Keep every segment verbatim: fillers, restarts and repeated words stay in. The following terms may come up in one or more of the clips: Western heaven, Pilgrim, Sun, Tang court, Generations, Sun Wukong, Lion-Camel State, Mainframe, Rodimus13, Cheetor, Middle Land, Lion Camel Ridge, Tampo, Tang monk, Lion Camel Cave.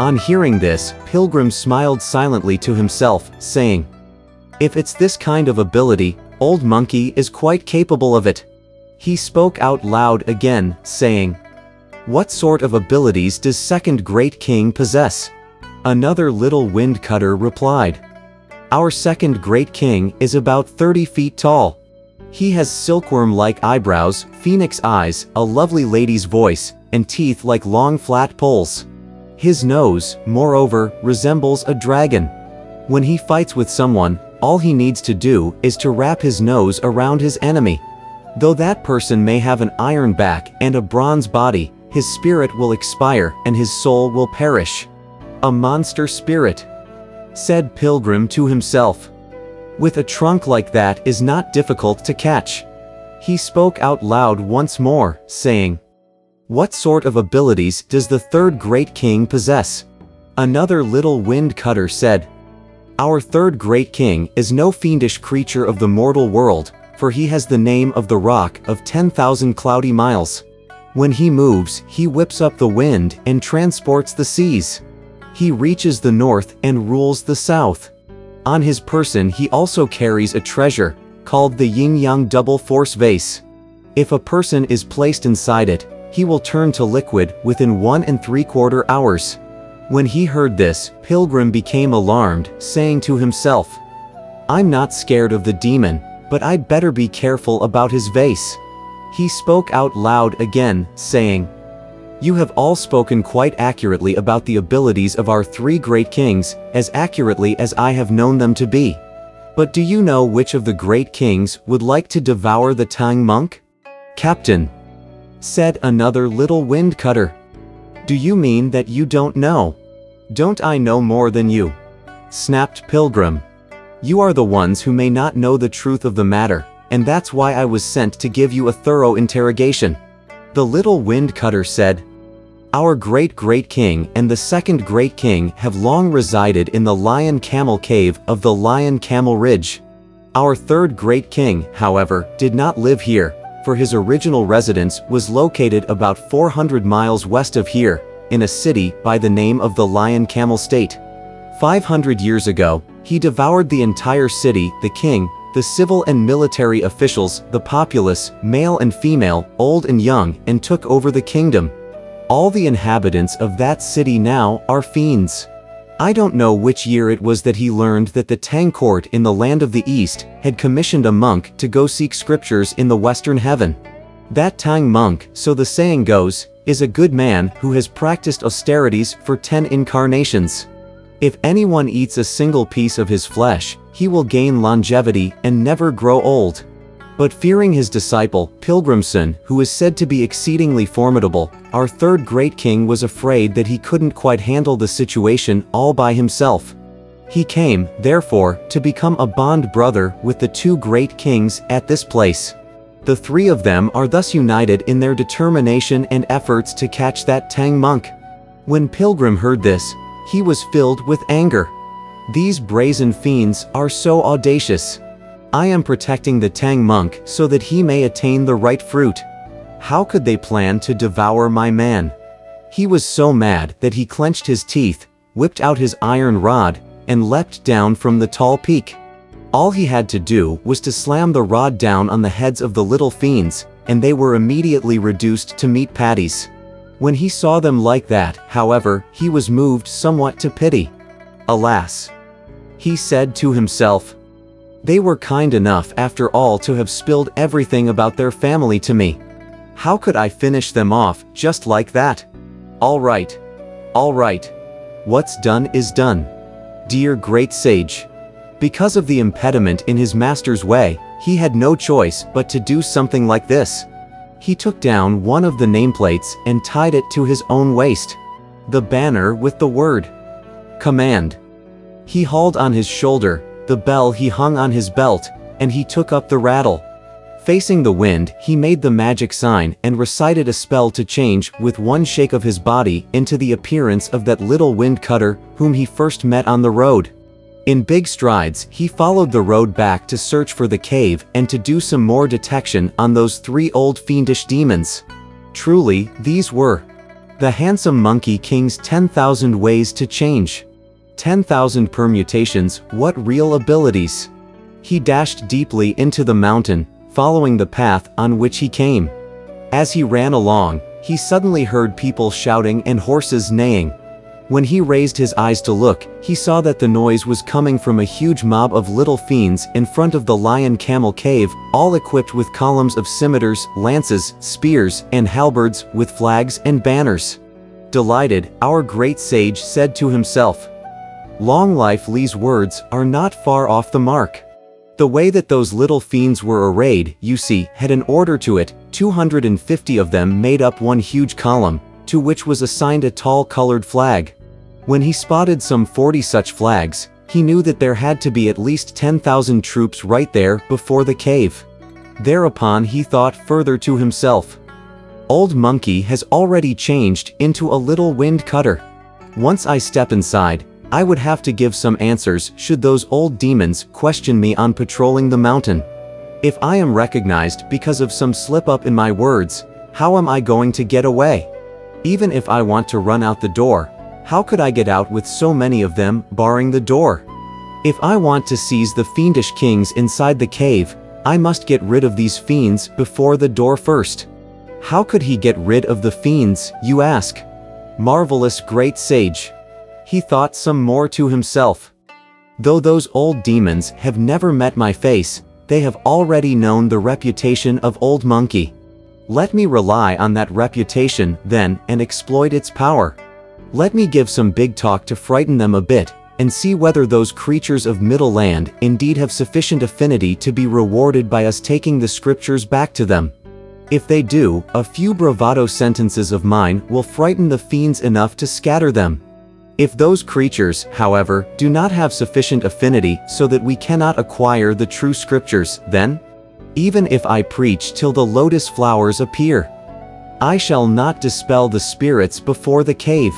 On hearing this, Pilgrim smiled silently to himself, saying, "If it's this kind of ability, old monkey is quite capable of it." He spoke out loud again, saying, "What sort of abilities does second great king possess?" Another little wind cutter replied, "Our second great king is about thirty feet tall. He has silkworm-like eyebrows, phoenix eyes, a lovely lady's voice, and teeth like long flat poles. His nose, moreover, resembles a dragon. When he fights with someone, all he needs to do is to wrap his nose around his enemy. Though that person may have an iron back and a bronze body, his spirit will expire and his soul will perish." "A monster spirit," said Pilgrim to himself. "With a trunk like that is not difficult to catch." He spoke out loud once more, saying, "What sort of abilities does the third great king possess?" Another little wind cutter said, "Our third great king is no fiendish creature of the mortal world, for he has the name of the rock of ten thousand cloudy miles. When he moves, he whips up the wind and transports the seas. He reaches the north and rules the south. On his person he also carries a treasure, called the yin-yang double force vase. If a person is placed inside it, he will turn to liquid within one and three-quarter hours." When he heard this, Pilgrim became alarmed, saying to himself, "I'm not scared of the demon, but I'd better be careful about his vase." He spoke out loud again, saying, "You have all spoken quite accurately about the abilities of our three great kings, as accurately as I have known them to be. But do you know which of the great kings would like to devour the Tang monk?" "Captain," said another little wind cutter, "do you mean that you don't know?" "Don't I know more than you?" snapped Pilgrim. "You are the ones who may not know the truth of the matter, and that's why I was sent to give you a thorough interrogation." The little wind cutter said, "Our great-great king and the second great king have long resided in the Lion Camel Cave of the Lion Camel Ridge. Our third great king, however, did not live here, for his original residence was located about four hundred miles west of here, in a city by the name of the Lion-Camel State. five hundred years ago, he devoured the entire city, the king, the civil and military officials, the populace, male and female, old and young, and took over the kingdom. All the inhabitants of that city now are fiends. I don't know which year it was that he learned that the Tang court in the land of the East had commissioned a monk to go seek scriptures in the Western heaven. That Tang monk, so the saying goes, is a good man who has practiced austerities for ten incarnations. If anyone eats a single piece of his flesh, he will gain longevity and never grow old." But fearing his disciple, Pilgrimson, who is said to be exceedingly formidable, our third great king was afraid that he couldn't quite handle the situation all by himself. He came, therefore, to become a bond brother with the two great kings at this place. The three of them are thus united in their determination and efforts to catch that Tang monk. When Pilgrim heard this, he was filled with anger. "These brazen fiends are so audacious. I am protecting the Tang monk so that he may attain the right fruit. How could they plan to devour my man?" He was so mad that he clenched his teeth, whipped out his iron rod, and leapt down from the tall peak. All he had to do was to slam the rod down on the heads of the little fiends, and they were immediately reduced to meat patties. When he saw them like that, however, he was moved somewhat to pity. "Alas," he said to himself, "they were kind enough after all to have spilled everything about their family to me. How could I finish them off just like that? All right. All right. What's done is done. Dear great sage." Because of the impediment in his master's way, he had no choice but to do something like this. He took down one of the nameplates and tied it to his own waist. The banner with the word "Command" he hauled on his shoulder, the bell he hung on his belt, and he took up the rattle. Facing the wind, he made the magic sign and recited a spell to change with one shake of his body into the appearance of that little wind cutter whom he first met on the road. In big strides, he followed the road back to search for the cave and to do some more detection on those three old fiendish demons. Truly, these were The Handsome Monkey King's ten thousand Ways to Change. ten thousand Permutations, What Real Abilities? He dashed deeply into the mountain, following the path on which he came. As he ran along, he suddenly heard people shouting and horses neighing. When he raised his eyes to look, he saw that the noise was coming from a huge mob of little fiends in front of the Lion Camel Cave, all equipped with columns of scimitars, lances, spears, and halberds, with flags and banners. Delighted, our great sage said to himself, "Long life Lee's words are not far off the mark." The way that those little fiends were arrayed, you see, had an order to it. Two hundred fifty of them made up one huge column, to which was assigned a tall colored flag. When he spotted some forty such flags, he knew that there had to be at least ten thousand troops right there before the cave. Thereupon he thought further to himself, "Old Monkey has already changed into a little wind cutter. Once I step inside, I would have to give some answers should those old demons question me on patrolling the mountain. If I am recognized because of some slip-up in my words, how am I going to get away? Even if I want to run out the door, how could I get out with so many of them barring the door? If I want to seize the fiendish kings inside the cave, I must get rid of these fiends before the door first." How could he get rid of the fiends, you ask? Marvelous great sage. He thought some more to himself. "Though those old demons have never met my face, they have already known the reputation of Old Monkey. Let me rely on that reputation, then, and exploit its power. Let me give some big talk to frighten them a bit, and see whether those creatures of Middle Land indeed have sufficient affinity to be rewarded by us taking the scriptures back to them. If they do, a few bravado sentences of mine will frighten the fiends enough to scatter them. If those creatures, however, do not have sufficient affinity so that we cannot acquire the true scriptures, then, even if I preach till the lotus flowers appear, I shall not dispel the spirits before the cave."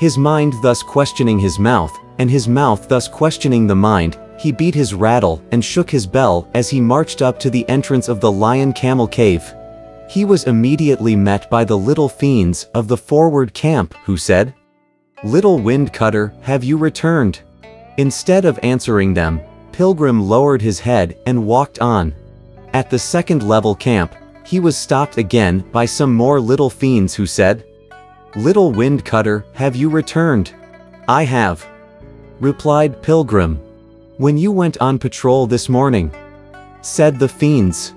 His mind thus questioning his mouth, and his mouth thus questioning the mind, he beat his rattle and shook his bell as he marched up to the entrance of the Lion Camel Cave. He was immediately met by the little fiends of the forward camp, who said, "Little Wind Cutter, have you returned?" Instead of answering them, Pilgrim lowered his head and walked on. At the second level camp, he was stopped again by some more little fiends who said, "Little Wind Cutter, have you returned?" "I have," replied Pilgrim. "When you went on patrol this morning," said the fiends,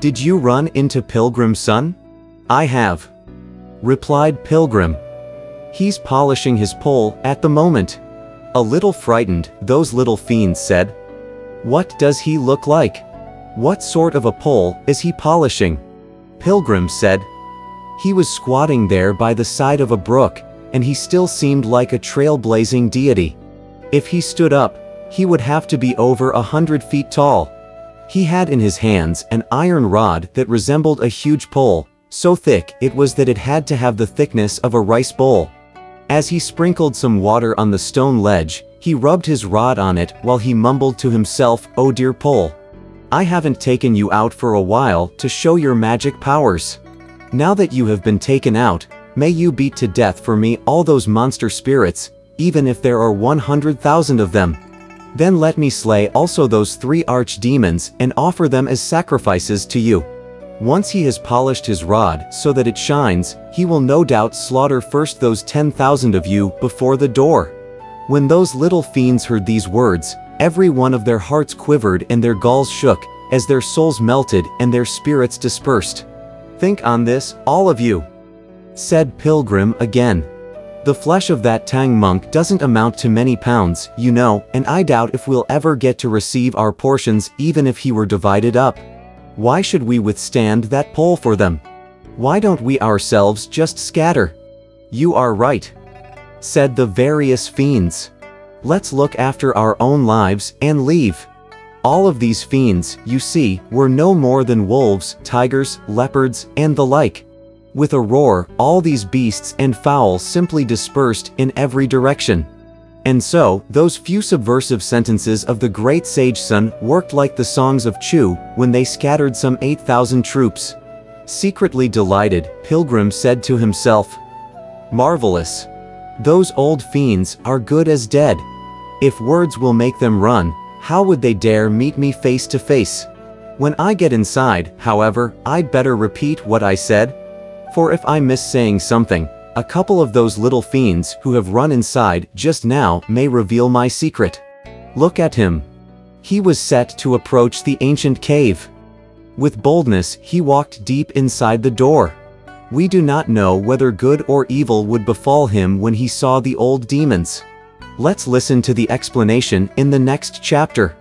"did you run into Pilgrim's son?" "I have," replied Pilgrim. "He's polishing his pole at the moment." A little frightened, those little fiends said, "What does he look like? What sort of a pole is he polishing?" Pilgrim said, "He was squatting there by the side of a brook, and he still seemed like a trailblazing deity. If he stood up, he would have to be over a hundred feet tall. He had in his hands an iron rod that resembled a huge pole, so thick it was that it had to have the thickness of a rice bowl. As he sprinkled some water on the stone ledge, he rubbed his rod on it while he mumbled to himself, 'Oh dear pole, I haven't taken you out for a while to show your magic powers. Now that you have been taken out, may you beat to death for me all those monster spirits, even if there are one hundred thousand of them. Then let me slay also those three archdemons and offer them as sacrifices to you.' Once he has polished his rod so that it shines, he will no doubt slaughter first those ten thousand of you before the door." When those little fiends heard these words, every one of their hearts quivered and their galls shook, as their souls melted and their spirits dispersed. "Think on this, all of you," said Pilgrim again. "The flesh of that Tang monk doesn't amount to many pounds, you know, and I doubt if we'll ever get to receive our portions even if he were divided up. Why should we withstand that pole for them? Why don't we ourselves just scatter?" "You are right," said the various fiends. "Let's look after our own lives and leave." All of these fiends, you see, were no more than wolves, tigers, leopards, and the like. With a roar, all these beasts and fowl simply dispersed in every direction. And so, those few subversive sentences of the great sage Sun worked like the songs of Chu when they scattered some eight thousand troops. Secretly delighted, Pilgrim said to himself, Marvelous. Those old fiends are good as dead. If words will make them run, how would they dare meet me face to face? When I get inside, however, I'd better repeat what I said. For if I miss saying something, a couple of those little fiends who have run inside just now may reveal my secret. Look at him. He was set to approach the ancient cave. With boldness, he walked deep inside the door. We do not know whether good or evil would befall him when he saw the old demons. Let's listen to the explanation in the next chapter.